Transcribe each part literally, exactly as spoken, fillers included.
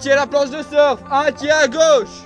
tiers à la planche de surf, un tiers à gauche.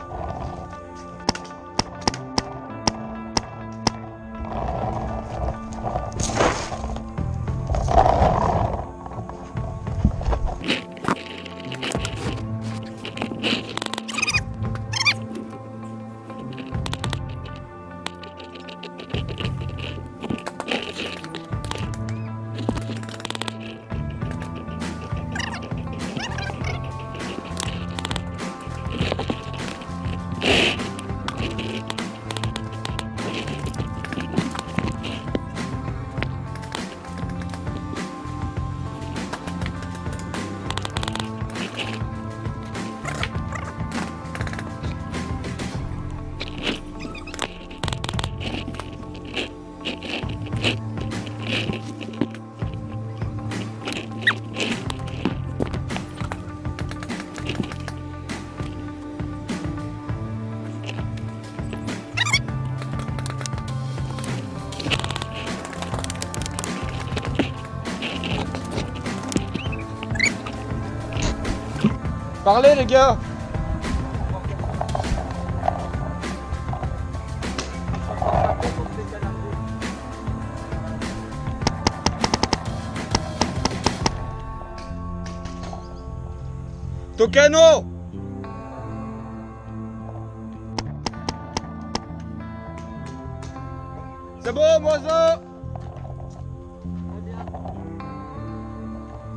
Parlez les gars. Tocano. C'est bon Moiseau.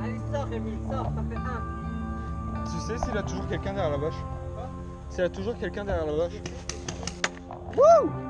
Allez sors Rémi, sors, ça fait un. Tu sais s'il a toujours quelqu'un derrière la vache? S'il a toujours quelqu'un derrière la vache? Wouh!